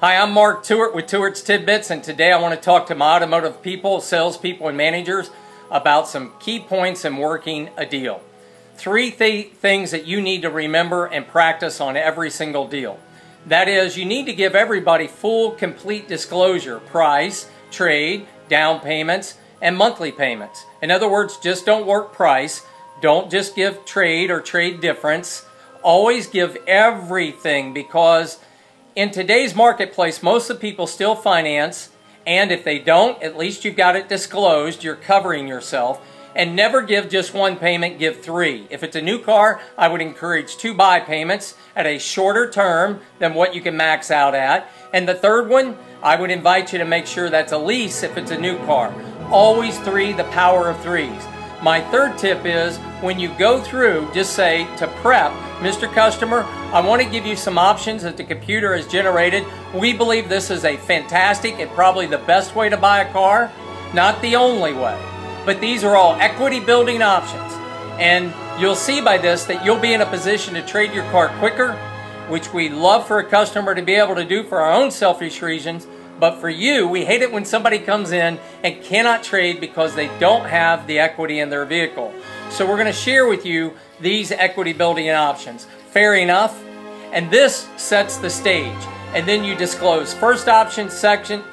Hi, I'm Mark Tewart with Tewart's Tidbits, and today I want to talk to my automotive people, salespeople, and managers about some key points in working a deal. Three things that you need to remember and practice on every single deal. That is, you need to give everybody full, complete disclosure: price, trade, down payments, and monthly payments. In other words, just don't work price, don't just give trade or trade difference. Always give everything, because in today's marketplace, most of the people still finance, and if they don't, at least you've got it disclosed, you're covering yourself. And never give just one payment, give three. If it's a new car, I would encourage two buy payments at a shorter term than what you can max out at. And the third one, I would invite you to make sure that's a lease if it's a new car. Always three, the power of threes. My third tip is, when you go through, just say to prep, "Mr. Customer, I want to give you some options that the computer has generated. We believe this is a fantastic and probably the best way to buy a car. Not the only way, but these are all equity building options." And you'll see by this that you'll be in a position to trade your car quicker, which we love for a customer to be able to do for our own selfish reasons. But for you, we hate it when somebody comes in and cannot trade because they don't have the equity in their vehicle. So we're going to share with you these equity building options. Fair enough. And this sets the stage. And then you disclose first option, second,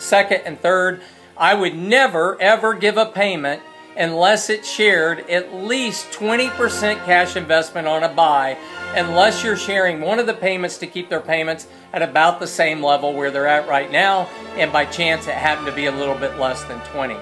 and third. I would never, ever give a payment unless it shared at least 20% cash investment on a buy, unless you're sharing one of the payments to keep their payments at about the same level where they're at right now, and by chance it happened to be a little bit less than 20.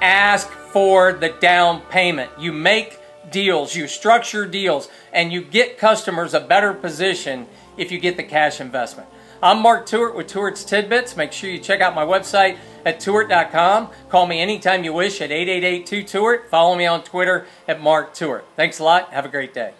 Ask for the down payment. You make deals, you structure deals, and you get customers a better position if you get the cash investment. I'm Mark Tewart with Tewart's Tidbits. Make sure you check out my website at tewart.com. Call me anytime you wish at 888-2-TEWART. Follow me on Twitter at Mark Tewart. Thanks a lot. Have a great day.